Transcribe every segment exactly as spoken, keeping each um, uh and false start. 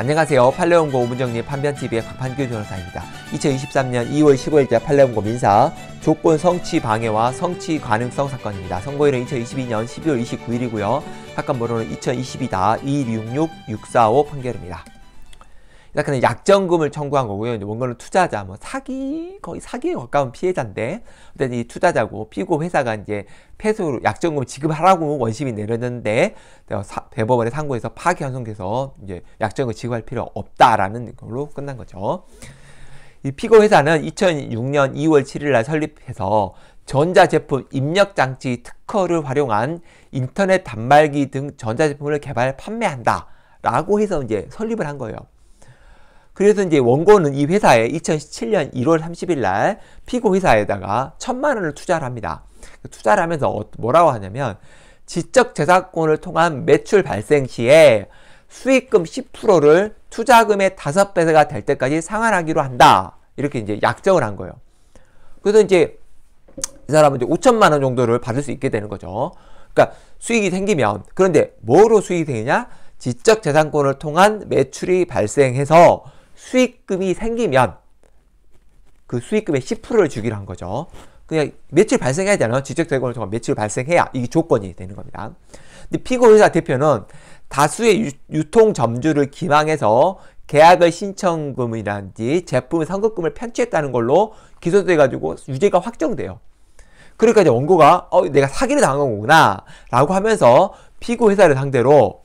안녕하세요. 판례공보 오분정리 판변티비의 박판규 변호사입니다. 이천이십삼년 이월 십오일자 판례공보 민사 조건 성취 방해와 성취 가능성 사건입니다. 선고일은 이천이십이년 십이월 이십구일이고요. 사건 번호는 이천이십이다 이육육육사오 판결입니다. 일단 약정금을 청구한 거고요. 이제 원고는 투자자, 뭐 사기, 거의 사기에 가까운 피해자인데, 근데 이 투자자고 피고 회사가 이제 패소로 약정금 지급하라고 원심이 내렸는데 대법원의 상고에서 파기환송돼서 이제 약정금 지급할 필요 없다라는 걸로 끝난 거죠. 이 피고 회사는 이천육년 이월 칠일날 설립해서 전자제품 입력장치 특허를 활용한 인터넷 단말기 등 전자제품을 개발 판매한다라고 해서 이제 설립을 한 거예요. 그래서 이제 원고는 이 회사에 이천십칠년 일월 삼십일날 피고 회사에다가 천만 원을 투자를 합니다. 투자를 하면서 뭐라고 하냐면, 지적재산권을 통한 매출 발생 시에 수익금 십 퍼센트를 투자금의 다섯 배가 될 때까지 상환하기로 한다. 이렇게 이제 약정을 한 거예요. 그래서 이제 이 사람은 이제 오천만 원 정도를 받을 수 있게 되는 거죠. 그러니까 수익이 생기면, 그런데 뭐로 수익이 생기냐? 지적재산권을 통한 매출이 발생해서 수익금이 생기면 그 수익금의 십 퍼센트를 주기로 한 거죠. 그냥 매출 발생해야 되잖아요. 지적재산권을 통한 매출 발생해야 이게 조건이 되는 겁니다. 근데 피고회사 대표는 다수의 유, 유통 점주를 기망해서 계약의 신청금이라든지 제품의 선급금을 편취했다는 걸로 기소돼가지고 유죄가 확정돼요. 그러니까 이제 원고가 어, 내가 사기를 당한 거구나 라고 하면서 피고회사를 상대로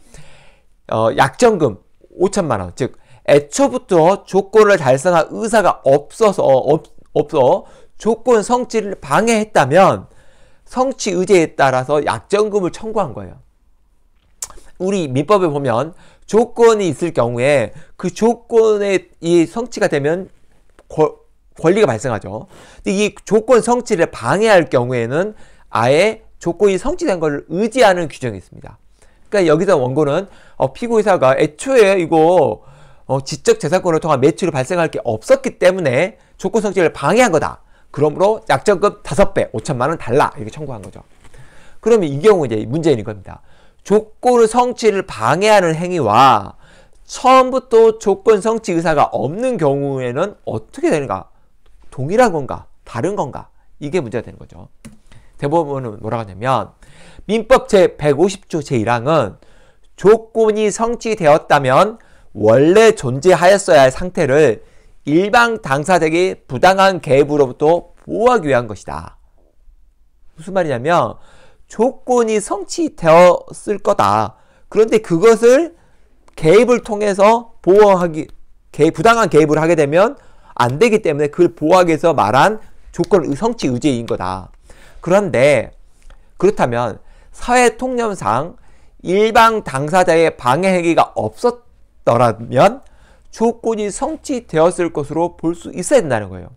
어, 약정금 오천만 원, 즉 애초부터 조건을 달성할 의사가 없어서 없, 없어 조건 성취를 방해했다면 성취 의제에 따라서 약정금을 청구한 거예요. 우리 민법에 보면 조건이 있을 경우에 그 조건의 이 성취가 되면 고, 권리가 발생하죠. 근데 이 조건 성취를 방해할 경우에는 아예 조건이 성취된 것을 의지하는 규정이 있습니다. 그러니까 여기서 원고는 어, 피고회사가 애초에 이거 어, 지적재산권을 통한 매출이 발생할 게 없었기 때문에 조건 성취를 방해한 거다. 그러므로 약정금 다섯 배, 오천만 원 달라. 이렇게 청구한 거죠. 그러면 이 경우 이제 문제인 겁니다. 조건 성취를 방해하는 행위와 처음부터 조건 성취 의사가 없는 경우에는 어떻게 되는가? 동일한 건가? 다른 건가? 이게 문제가 되는 거죠. 대법원은 뭐라고 하냐면, 민법 제백오십조 제일항은 조건이 성취되었다면 원래 존재하였어야 할 상태를 일방 당사자에게 부당한 개입으로부터 보호하기 위한 것이다. 무슨 말이냐면, 조건이 성취되었을 거다. 그런데 그것을 개입을 통해서 보호하기, 개입, 부당한 개입을 하게 되면 안 되기 때문에 그걸 보호하기 위해서 말한 조건 성취 의제인 거다. 그런데 그렇다면 사회통념상 일방 당사자의 방해 행위가 없었더라면 조건이 성취되었을 것으로 볼 수 있어야 된다는 거예요.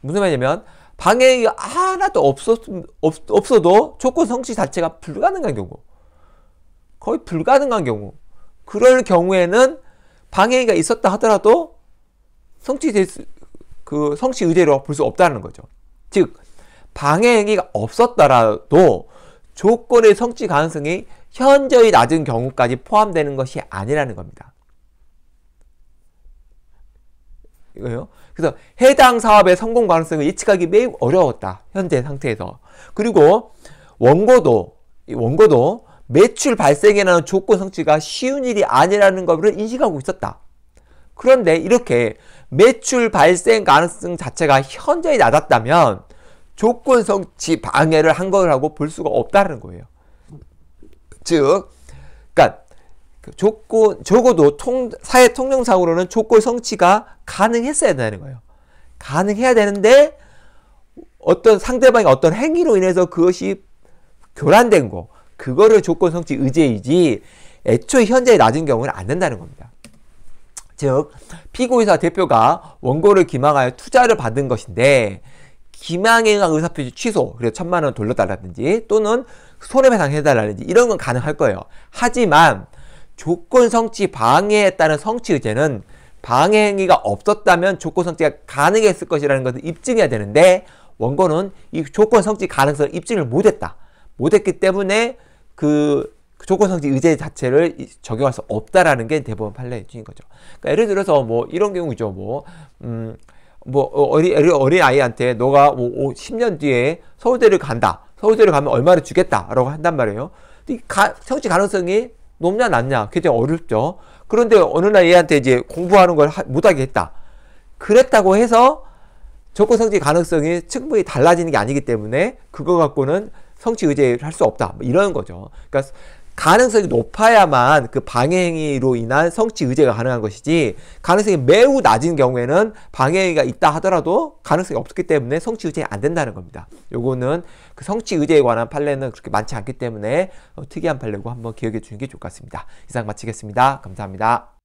무슨 말이냐면, 방해 행위가 하나도 없었, 없, 없어도 조건 성취 자체가 불가능한 경우, 거의 불가능한 경우, 그럴 경우에는 방해 행위가 있었다 하더라도 성취될 수, 그 성취 의제로 볼 수 없다는 거죠. 즉, 방해 행위가 없었더라도 조건의 성취 가능성이 현저히 낮은 경우까지 포함되는 것이 아니라는 겁니다. 이거요. 그래서 해당 사업의 성공 가능성을 예측하기 매우 어려웠다. 현재 상태에서. 그리고 원고도 원고도 매출 발생이라는 조건 성취가 쉬운 일이 아니라는 것을 인식하고 있었다. 그런데 이렇게 매출 발생 가능성 자체가 현저히 낮았다면 조건 성취 방해를 한 거라고 볼 수가 없다는 거예요. 즉, 그러니까 조건, 적어도 통, 사회 통념상으로는 조건 성취가 가능했어야 되는 거예요. 가능해야 되는데 어떤 상대방의 어떤 행위로 인해서 그것이 교란된 거, 그거를 조건 성취 의제이지 애초에 현재 낮은 경우는 안 된다는 겁니다. 즉, 피고의사 대표가 원고를 기망하여 투자를 받은 것인데 기망에 의한 의사표시 취소, 그래서 천만 원 돌려달라든지 또는 손해배상 해달라든지 이런 건 가능할 거예요. 하지만 조건 성취 방해에 따른 성취 의제는 방해 행위가 없었다면 조건 성취가 가능했을 것이라는 것을 입증해야 되는데 원고는 이 조건 성취 가능성을 입증을 못했다. 못했기 때문에 그 조건성지 의제 자체를 적용할 수 없다라는 게 대법원 판례 중인 거죠. 그러니까 예를 들어서 뭐 이런 경우죠. 뭐, 음, 뭐 어린, 어린 아이한테 너가 뭐 십 년 뒤에 서울대를 간다. 서울대를 가면 얼마를 주겠다라고 한단 말이에요. 가, 성취 가능성이 높냐 낮냐 굉장히 어렵죠. 그런데 어느 날 얘한테 이제 공부하는 걸 하, 못하게 했다. 그랬다고 해서 조건 성취 가능성이 충분히 달라지는 게 아니기 때문에 그거 갖고는 성취 의제를 할 수 없다. 뭐 이런 거죠. 그러니까 가능성이 높아야만 그 방해행위로 인한 성취 의제가 가능한 것이지, 가능성이 매우 낮은 경우에는 방해행위가 있다 하더라도 가능성이 없기 때문에 성취 의제가 안 된다는 겁니다. 요거는 그 성취 의제에 관한 판례는 그렇게 많지 않기 때문에 어, 특이한 판례고 한번 기억해 주는 게 좋을 것 같습니다. 이상 마치겠습니다. 감사합니다.